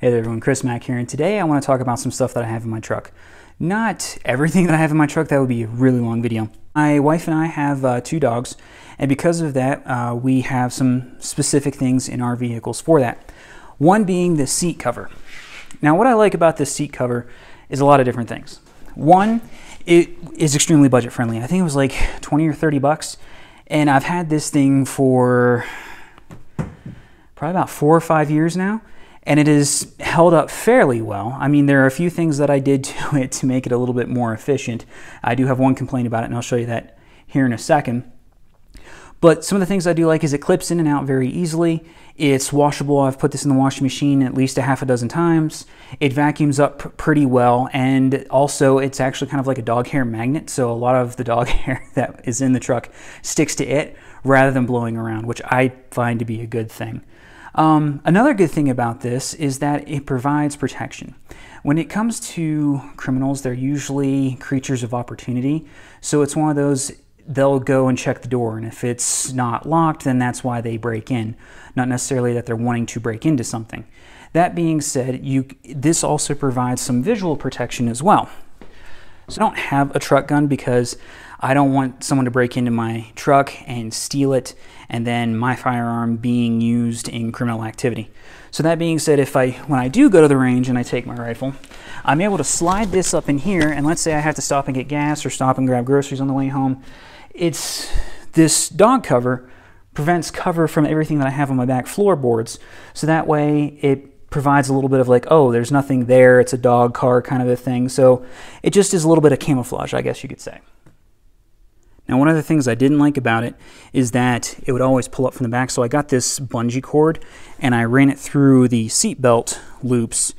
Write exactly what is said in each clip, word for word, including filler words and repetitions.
Hey there everyone, Kris Mak here, and today I want to talk about some stuff that I have in my truck. Not everything that I have in my truck, that would be a really long video. My wife and I have uh, two dogs, and because of that, uh, we have some specific things in our vehicles for that. One being the seat cover. Now what I like about this seat cover is a lot of different things. One, it is extremely budget friendly. I think it was like twenty or thirty bucks, and I've had this thing for probably about four or five years now, and it has held up fairly well. I mean, there are a few things that I did to it to make it a little bit more efficient. I do have one complaint about it, and I'll show you that here in a second. But some of the things I do like is it clips in and out very easily. It's washable. I've put this in the washing machine at least a half a dozen times. It vacuums up pretty well, and also it's actually kind of like a dog hair magnet, so a lot of the dog hair that is in the truck sticks to it rather than blowing around, which I find to be a good thing. Um, another good thing about this is that it provides protection. When it comes to criminals, they're usually creatures of opportunity, so it's one of those they'll go and check the door, and if it's not locked, then that's why they break in. Not necessarily that they're wanting to break into something. That being said, you, this also provides some visual protection as well. So I don't have a truck gun because I don't want someone to break into my truck and steal it, and then my firearm being used in criminal activity. So that being said, if I, when I do go to the range and I take my rifle, I'm able to slide this up in here, and let's say I have to stop and get gas or stop and grab groceries on the way home. It's this dog cover prevents cover from everything that I have on my back floorboards, so that way it provides a little bit of like, oh, there's nothing there, it's a dog car kind of a thing. So it just is a little bit of camouflage, I guess you could say. Now one of the things I didn't like about it is that it would always pull up from the back, so I got this bungee cord and I ran it through the seatbelt loops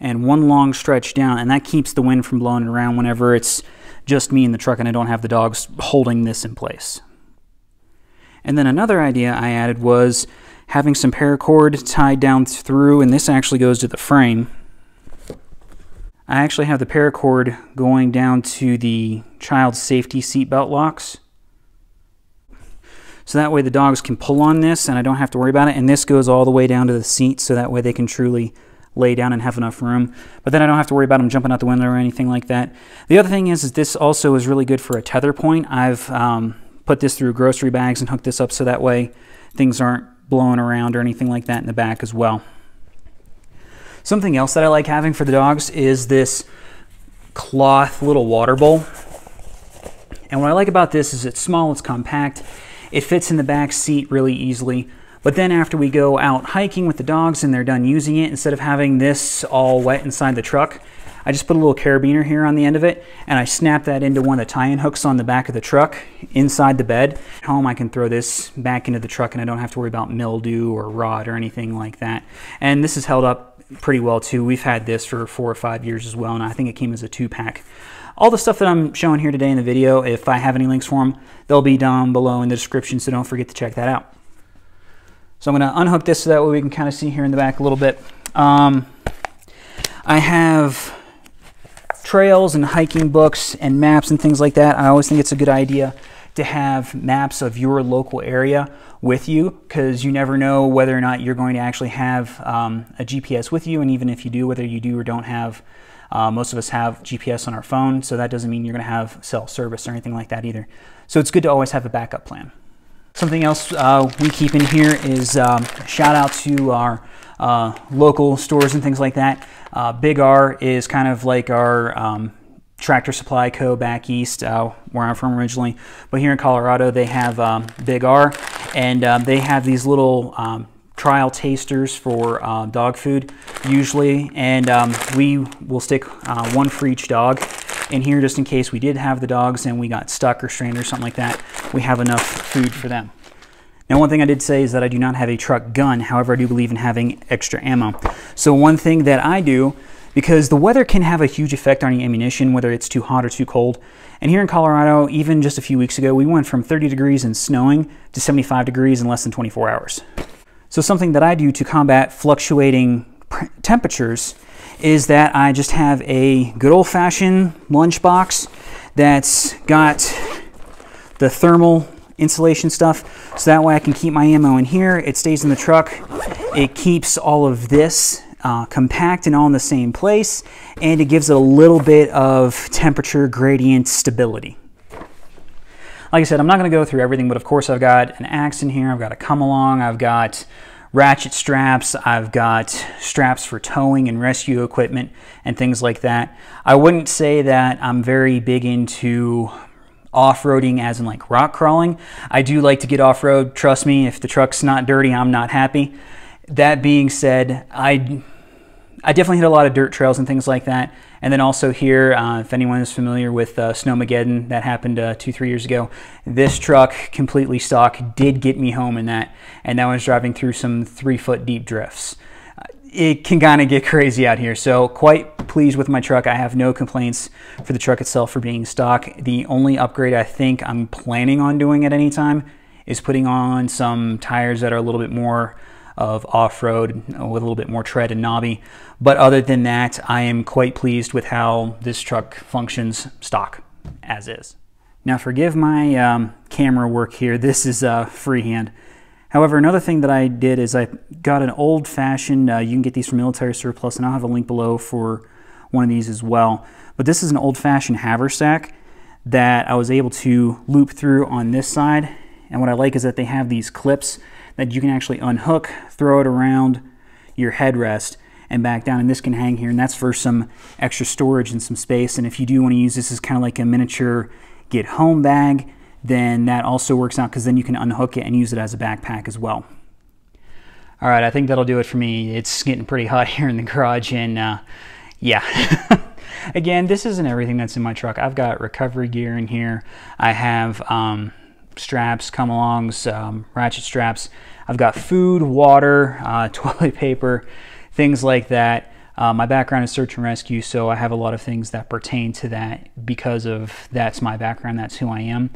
and one long stretch down, and that keeps the wind from blowing around whenever it's just me in the truck and I don't have the dogs holding this in place. And then another idea I added was having some paracord tied down through, and this actually goes to the frame. I actually have the paracord going down to the child safety seatbelt locks. So that way the dogs can pull on this and I don't have to worry about it, and this goes all the way down to the seat, so that way they can truly lay down and have enough room. But then I don't have to worry about them jumping out the window or anything like that. The other thing is, is this also is really good for a tether point. I've um, put this through grocery bags and hooked this up so that way things aren't blowing around or anything like that in the back as well. Something else that I like having for the dogs is this cloth little water bowl. And what I like about this is it's small, it's compact, it fits in the back seat really easily. But then after we go out hiking with the dogs and they're done using it, instead of having this all wet inside the truck, I just put a little carabiner here on the end of it, and I snap that into one of the tie-in hooks on the back of the truck inside the bed. At home, I can throw this back into the truck and I don't have to worry about mildew or rot or anything like that. And this has held up pretty well too. We've had this for four or five years as well, and I think it came as a two-pack. All the stuff that I'm showing here today in the video, if I have any links for them, they'll be down below in the description, so don't forget to check that out. So I'm going to unhook this so that way we can kind of see here in the back a little bit. Um, I have trails and hiking books and maps and things like that. I always think it's a good idea to have maps of your local area with you, because you never know whether or not you're going to actually have um, a G P S with you. And even if you do, whether you do or don't have, uh, most of us have G P S on our phone, so that doesn't mean you're going to have cell service or anything like that either. So it's good to always have a backup plan. Something else uh, we keep in here is um, shout out to our uh, local stores and things like that. Uh, Big R is kind of like our um, Tractor Supply Co back east, uh, where I'm from originally. But here in Colorado, they have um, Big R, and um, they have these little um, trial tasters for uh, dog food usually. And um, we will stick uh, one for each dog in here, just in case we did have the dogs and we got stuck or strained or something like that, we have enough food for them. Now one thing I did say is that I do not have a truck gun, however I do believe in having extra ammo. So one thing that I do, because the weather can have a huge effect on your ammunition, whether it's too hot or too cold, and here in Colorado, even just a few weeks ago, we went from thirty degrees and snowing to seventy-five degrees in less than twenty-four hours. So something that I do to combat fluctuating temperatures is that I just have a good old-fashioned lunchbox that's got the thermal insulation stuff, so that way I can keep my ammo in here. It stays in the truck. It keeps all of this uh, compact and all in the same place, and it gives it a little bit of temperature gradient stability. Like I said, I'm not going to go through everything, but of course I've got an axe in here, I've got a come along, I've got ratchet straps, I've got straps for towing and rescue equipment and things like that. I wouldn't say that I'm very big into off-roading as in like rock crawling. I do like to get off-road, trust me, if the truck's not dirty, I'm not happy. That being said, I I definitely hit a lot of dirt trails and things like that. And then also here, uh, if anyone is familiar with uh, Snowmageddon, that happened uh, two, three years ago, this truck, completely stock, did get me home in that. And that was driving through some three foot deep drifts. It can kind of get crazy out here. So quite pleased with my truck. I have no complaints for the truck itself for being stock. The only upgrade I think I'm planning on doing at any time is putting on some tires that are a little bit more of off-road with a little bit more tread and knobby. But other than that, I am quite pleased with how this truck functions stock as is. Now forgive my um, camera work here. This is uh, freehand. However, another thing that I did is I got an old-fashioned, uh, you can get these from Military Surplus, and I'll have a link below for one of these as well. But this is an old-fashioned haversack that I was able to loop through on this side. And what I like is that they have these clips that you can actually unhook, throw it around your headrest and back down, and this can hang here, and that's for some extra storage and some space. And if you do want to use this as kind of like a miniature get home bag, then that also works out, because then you can unhook it and use it as a backpack as well. All right, I think that'll do it for me. It's getting pretty hot here in the garage, and uh, yeah. Again, this isn't everything that's in my truck. I've got recovery gear in here. I have um, straps, come-alongs, um, ratchet straps. I've got food, water, uh, toilet paper, things like that. Uh, my background is search and rescue, so I have a lot of things that pertain to that because of that's my background, that's who I am.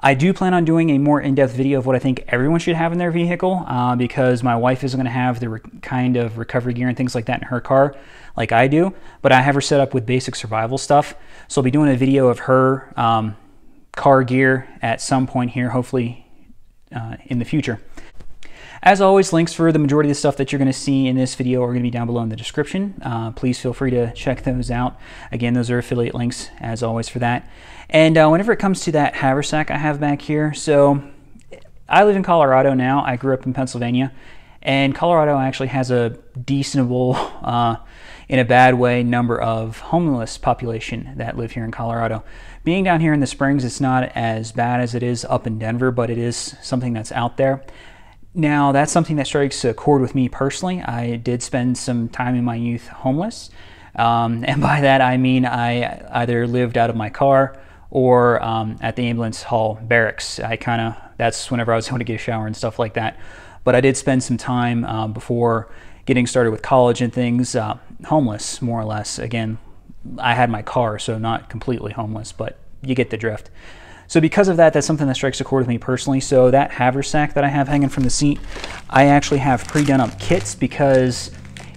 I do plan on doing a more in-depth video of what I think everyone should have in their vehicle, uh, because my wife isn't going to have the kind of recovery gear and things like that in her car like I do, but I have her set up with basic survival stuff. So I'll be doing a video of her um, car gear at some point here, hopefully uh, in the future. As always, links for the majority of the stuff that you're going to see in this video are going to be down below in the description. Uh, please feel free to check those out. Again, those are affiliate links, as always, for that. And uh, whenever it comes to that haversack I have back here, so I live in Colorado now. I grew up in Pennsylvania, and Colorado actually has a decentable, uh, in a bad way, number of homeless population that live here in Colorado. Being down here in the Springs, it's not as bad as it is up in Denver, but it is something that's out there. Now, that's something that strikes a chord with me personally. I did spend some time in my youth homeless, um, and by that I mean I either lived out of my car or um, at the ambulance hall barracks. I kind of, that's whenever I was going to get a shower and stuff like that. But I did spend some time uh, before getting started with college and things, uh, homeless more or less. Again, I had my car, so not completely homeless, but you get the drift. So because of that, that's something that strikes a chord with me personally. So that haversack that I have hanging from the seat, I actually have pre-done up kits, because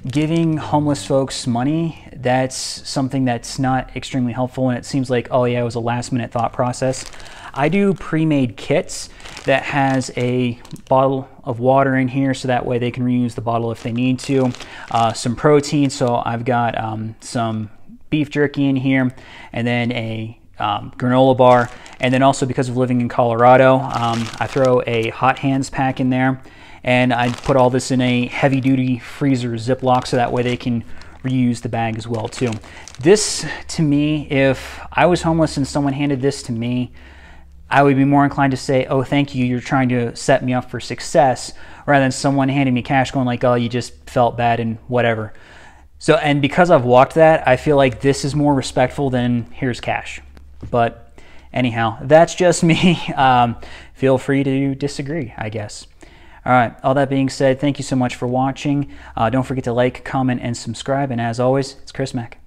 giving homeless folks money, that's something that's not extremely helpful, and it seems like, oh yeah, it was a last minute thought process. I do pre-made kits that has a bottle of water in here, so that way they can reuse the bottle if they need to. Uh, some protein, so I've got um, some beef jerky in here, and then a Um, granola bar, and then also because of living in Colorado, um, I throw a hot hands pack in there, and I put all this in a heavy-duty freezer Ziploc, so that way they can reuse the bag as well too. This, to me, if I was homeless and someone handed this to me, I would be more inclined to say, oh, thank you, you're trying to set me up for success, rather than someone handing me cash going like, oh, you just felt bad and whatever. So, and because I've walked that, I feel like this is more respectful than here's cash. But anyhow, that's just me. Um, feel free to disagree, I guess. All right, all that being said, thank you so much for watching. Uh, don't forget to like, comment, and subscribe. And as always, it's Kris Mak.